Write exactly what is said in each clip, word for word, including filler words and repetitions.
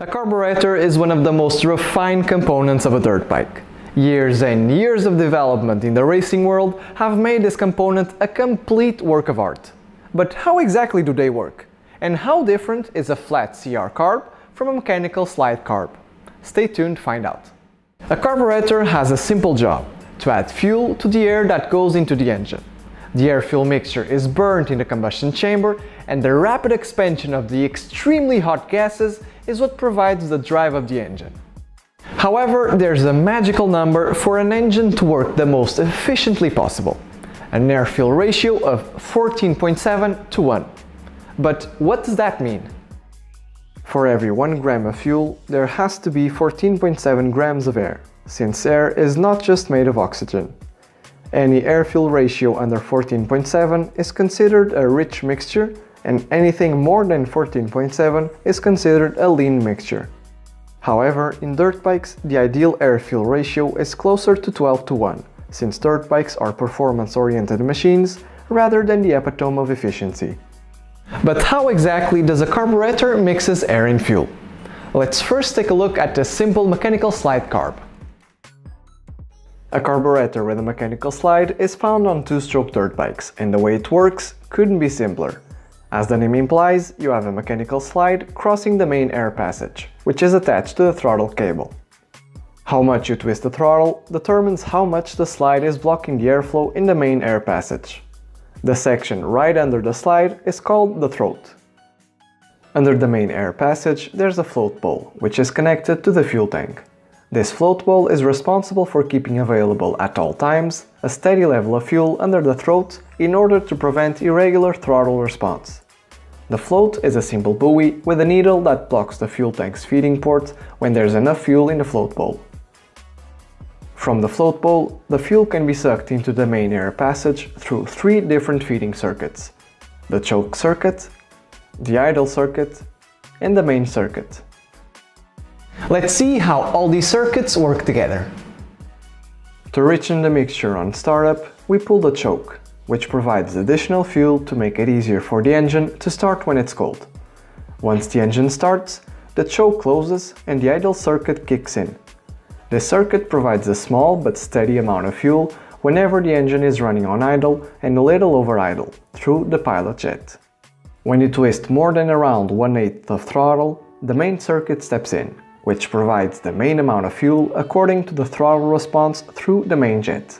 A carburetor is one of the most refined components of a dirt bike. Years and years of development in the racing world have made this component a complete work of art. But how exactly do they work? And how different is a flat C R carb from a mechanical slide carb? Stay tuned to find out. A carburetor has a simple job: to add fuel to the air that goes into the engine. The air-fuel mixture is burnt in the combustion chamber, and the rapid expansion of the extremely hot gases is what provides the drive of the engine. However, there's a magical number for an engine to work the most efficiently possible: an air-fuel ratio of fourteen point seven to one. But what does that mean? For every one gram of fuel, there has to be fourteen point seven grams of air, since air is not just made of oxygen. Any air-fuel ratio under fourteen point seven is considered a rich mixture, and anything more than fourteen point seven is considered a lean mixture. However, in dirt bikes, the ideal air-fuel ratio is closer to twelve to one, since dirt bikes are performance-oriented machines rather than the epitome of efficiency. But how exactly does a carburetor mixes air and fuel? Let's first take a look at the simple mechanical slide carb. A carburetor with a mechanical slide is found on two-stroke dirt bikes, and the way it works couldn't be simpler. As the name implies, you have a mechanical slide crossing the main air passage, which is attached to the throttle cable. How much you twist the throttle determines how much the slide is blocking the airflow in the main air passage. The section right under the slide is called the throat. Under the main air passage, there's a float bowl, which is connected to the fuel tank. This float bowl is responsible for keeping available at all times a steady level of fuel under the throat in order to prevent irregular throttle response. The float is a simple buoy with a needle that blocks the fuel tank's feeding port when there's enough fuel in the float bowl. From the float bowl, the fuel can be sucked into the main air passage through three different feeding circuits: the choke circuit, the idle circuit, and the main circuit. Let's see how all these circuits work together. To richen the mixture on startup, we pull the choke, which provides additional fuel to make it easier for the engine to start when it's cold. Once the engine starts, the choke closes and the idle circuit kicks in. This circuit provides a small but steady amount of fuel whenever the engine is running on idle and a little over idle, through the pilot jet. When you twist more than around one eighth of throttle, the main circuit steps in, which provides the main amount of fuel according to the throttle response through the main jet.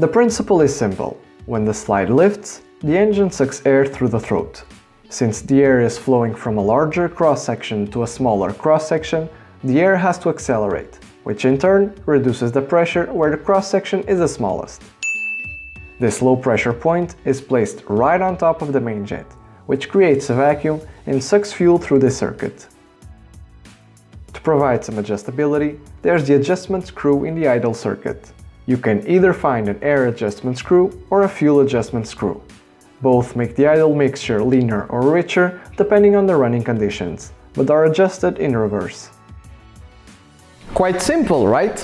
The principle is simple: when the slide lifts, the engine sucks air through the throat. Since the air is flowing from a larger cross-section to a smaller cross-section, the air has to accelerate, which in turn reduces the pressure where the cross-section is the smallest. This low pressure point is placed right on top of the main jet, which creates a vacuum and sucks fuel through this circuit. Provide some adjustability, there's the adjustment screw in the idle circuit. You can either find an air adjustment screw or a fuel adjustment screw. Both make the idle mixture leaner or richer depending on the running conditions, but are adjusted in reverse. Quite simple, right?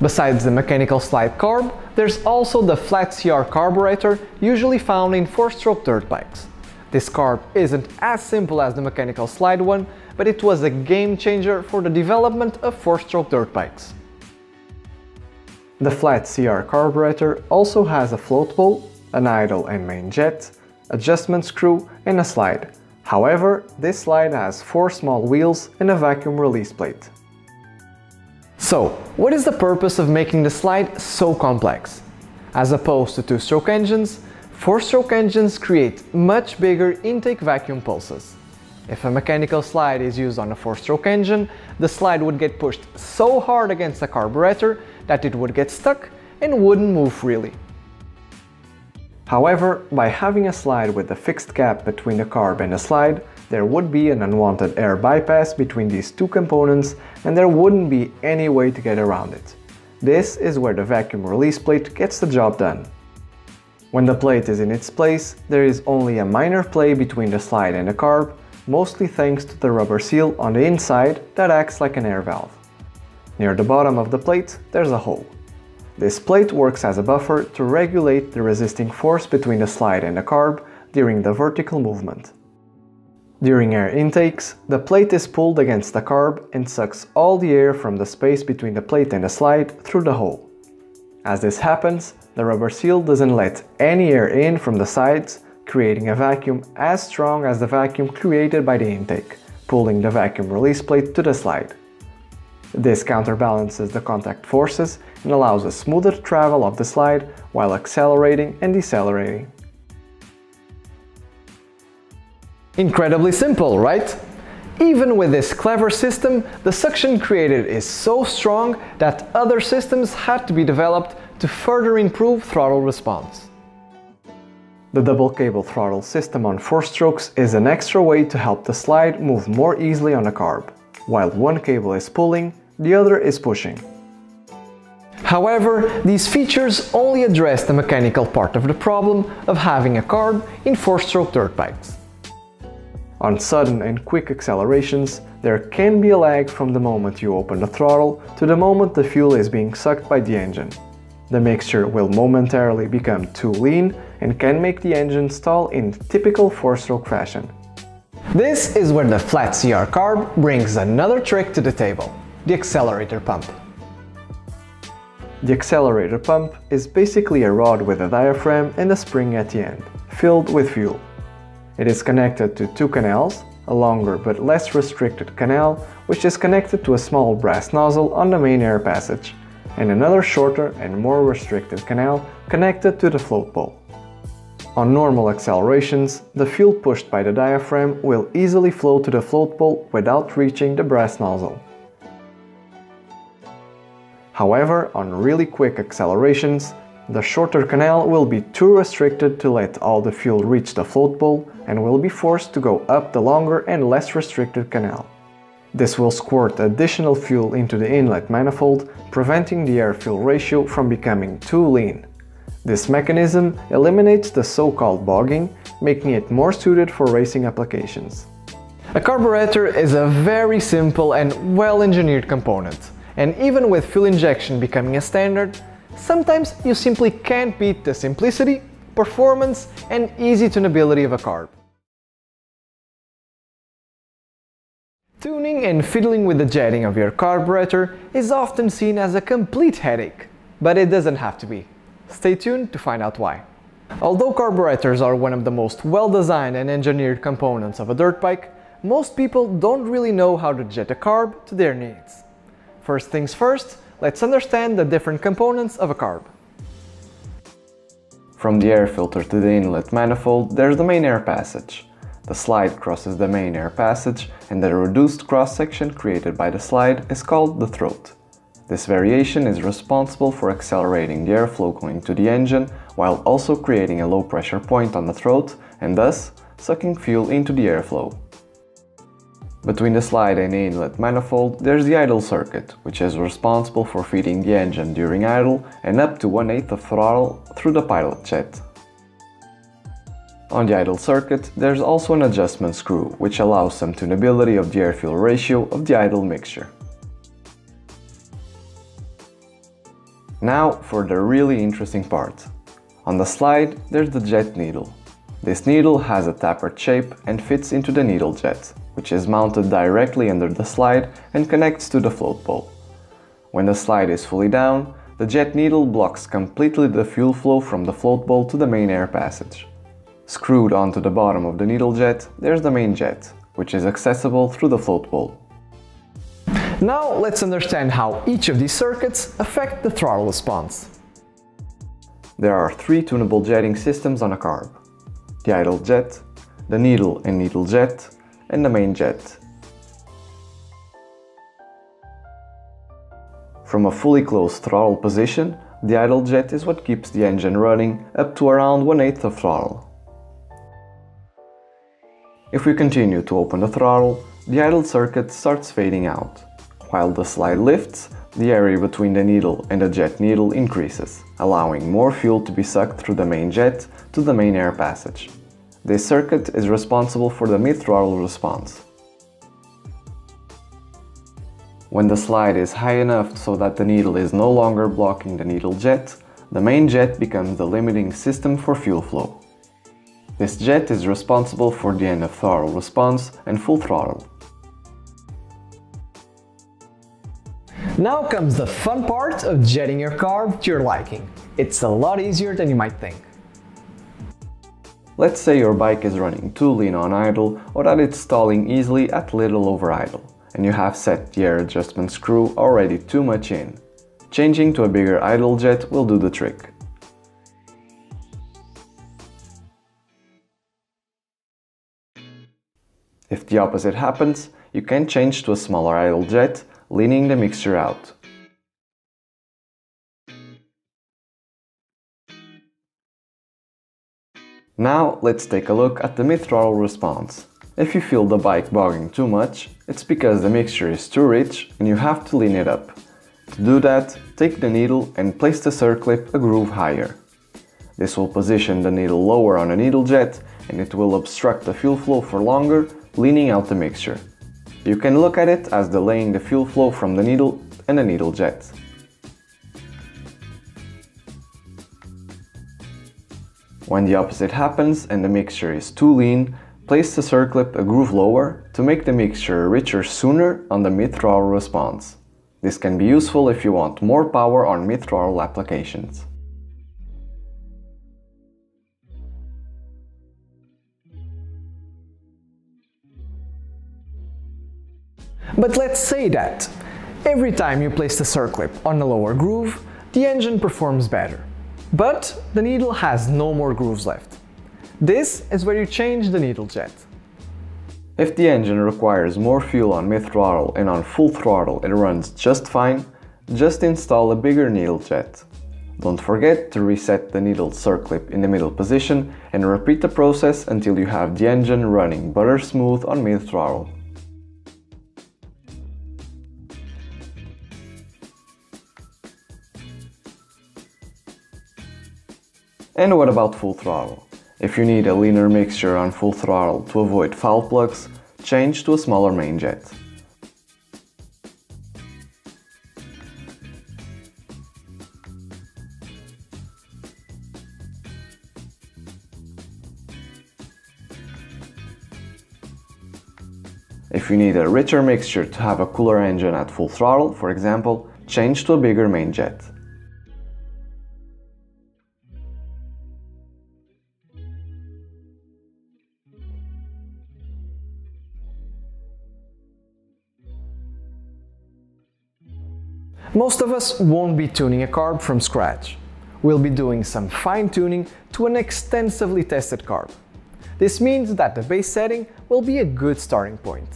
Besides the mechanical slide carb, there's also the flat C R carburetor, usually found in four-stroke dirt bikes. This carb isn't as simple as the mechanical slide one, but it was a game changer for the development of four-stroke dirt bikes. The flat C R carburetor also has a float bowl, an idle and main jet, adjustment screw, and a slide. However, this slide has four small wheels and a vacuum release plate. So, what is the purpose of making the slide so complex? As opposed to two-stroke engines, four-stroke engines create much bigger intake vacuum pulses. If a mechanical slide is used on a four-stroke engine, the slide would get pushed so hard against the carburetor that it would get stuck and wouldn't move freely. However, by having a slide with a fixed gap between the carb and the slide, there would be an unwanted air bypass between these two components, and there wouldn't be any way to get around it. This is where the vacuum release plate gets the job done. When the plate is in its place, there is only a minor play between the slide and the carb, mostly thanks to the rubber seal on the inside that acts like an air valve. Near the bottom of the plate, there's a hole. This plate works as a buffer to regulate the resisting force between the slide and the carb during the vertical movement. During air intakes, the plate is pulled against the carb and sucks all the air from the space between the plate and the slide through the hole. As this happens, the rubber seal doesn't let any air in from the sides, creating a vacuum as strong as the vacuum created by the intake, pulling the vacuum release plate to the slide. This counterbalances the contact forces and allows a smoother travel of the slide while accelerating and decelerating. Incredibly simple, right? Even with this clever system, the suction created is so strong that other systems had to be developed to further improve throttle response. The double cable throttle system on four strokes is an extra way to help the slide move more easily on a carb. While one cable is pulling, the other is pushing. However, these features only address the mechanical part of the problem of having a carb in four-stroke dirt bikes. On sudden and quick accelerations, there can be a lag from the moment you open the throttle to the moment the fuel is being sucked by the engine. The mixture will momentarily become too lean and can make the engine stall in typical four-stroke fashion. This is where the Flat C R carb brings another trick to the table, the accelerator pump. The accelerator pump is basically a rod with a diaphragm and a spring at the end, filled with fuel. It is connected to two canals, a longer but less restricted canal, which is connected to a small brass nozzle on the main air passage, and another shorter and more restricted canal connected to the float bowl. On normal accelerations, the fuel pushed by the diaphragm will easily flow to the float bowl without reaching the brass nozzle. However, on really quick accelerations, the shorter canal will be too restricted to let all the fuel reach the float bowl and will be forced to go up the longer and less restricted canal. This will squirt additional fuel into the inlet manifold, preventing the air-fuel ratio from becoming too lean. This mechanism eliminates the so-called bogging, making it more suited for racing applications. A carburetor is a very simple and well-engineered component, and even with fuel injection becoming a standard, sometimes you simply can't beat the simplicity, performance, and easy tunability of a carb. Tuning and fiddling with the jetting of your carburetor is often seen as a complete headache, but it doesn't have to be. Stay tuned to find out why. Although carburetors are one of the most well-designed and engineered components of a dirt bike, most people don't really know how to jet a carb to their needs. First things first, let's understand the different components of a carb. From the air filter to the inlet manifold, there's the main air passage. The slide crosses the main air passage, and the reduced cross-section created by the slide is called the throat. This variation is responsible for accelerating the airflow going to the engine, while also creating a low pressure point on the throat, and thus, sucking fuel into the airflow. Between the slide and the inlet manifold, there's the idle circuit, which is responsible for feeding the engine during idle and up to one eighth of throttle through the pilot jet. On the idle circuit, there's also an adjustment screw, which allows some tunability of the air-fuel ratio of the idle mixture. Now for the really interesting part. On the slide, there's the jet needle. This needle has a tapered shape and fits into the needle jet, which is mounted directly under the slide and connects to the float bowl. When the slide is fully down, the jet needle blocks completely the fuel flow from the float bowl to the main air passage. Screwed onto the bottom of the needle jet, there's the main jet, which is accessible through the float bowl. Now let's understand how each of these circuits affect the throttle response. There are three tunable jetting systems on a carb: the idle jet, the needle and needle jet, and the main jet. From a fully closed throttle position, the idle jet is what keeps the engine running up to around one eighth of throttle. If we continue to open the throttle, the idle circuit starts fading out. While the slide lifts, the area between the needle and the jet needle increases, allowing more fuel to be sucked through the main jet to the main air passage. This circuit is responsible for the mid-throttle response. When the slide is high enough so that the needle is no longer blocking the needle jet, the main jet becomes the limiting system for fuel flow. This jet is responsible for the end of throttle response and full throttle. Now comes the fun part of jetting your car to your liking. It's a lot easier than you might think. Let's say your bike is running too lean on idle or that it's stalling easily at little over idle, and you have set the air adjustment screw already too much in. Changing to a bigger idle jet will do the trick. If the opposite happens, you can change to a smaller idle jet, leaning the mixture out. Now let's take a look at the mid-throttle response. If you feel the bike bogging too much, it's because the mixture is too rich and you have to lean it up. To do that, take the needle and place the circlip a groove higher. This will position the needle lower on a needle jet and it will obstruct the fuel flow for longer, leaning out the mixture. You can look at it as delaying the fuel flow from the needle and the needle jet. When the opposite happens and the mixture is too lean, place the circlip a groove lower to make the mixture richer sooner on the mid-throttle response. This can be useful if you want more power on mid-throttle applications. But let's say that every time you place the circlip on a lower groove, the engine performs better. But the needle has no more grooves left. This is where you change the needle jet. If the engine requires more fuel on mid-throttle and on full throttle it runs just fine, just install a bigger needle jet. Don't forget to reset the needle circlip in the middle position and repeat the process until you have the engine running butter smooth on mid-throttle. And what about full throttle? If you need a leaner mixture on full throttle to avoid foul plugs, change to a smaller main jet. If you need a richer mixture to have a cooler engine at full throttle, for example, change to a bigger main jet. Most of us won't be tuning a carb from scratch. We'll be doing some fine-tuning to an extensively tested carb. This means that the base setting will be a good starting point.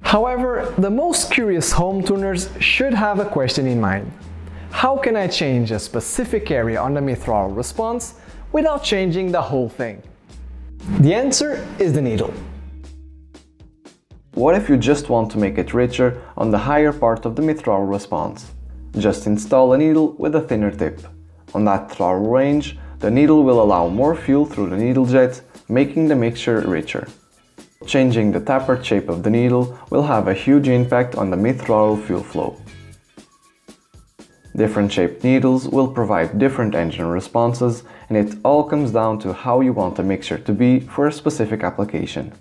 However, the most curious home tuners should have a question in mind. How can I change a specific area on the mid-throttle response without changing the whole thing? The answer is the needle. What if you just want to make it richer on the higher part of the mid-throttle response? Just install a needle with a thinner tip. On that throttle range, the needle will allow more fuel through the needle jet, making the mixture richer. Changing the tapered shape of the needle will have a huge impact on the mid-throttle fuel flow. Different shaped needles will provide different engine responses, and it all comes down to how you want the mixture to be for a specific application.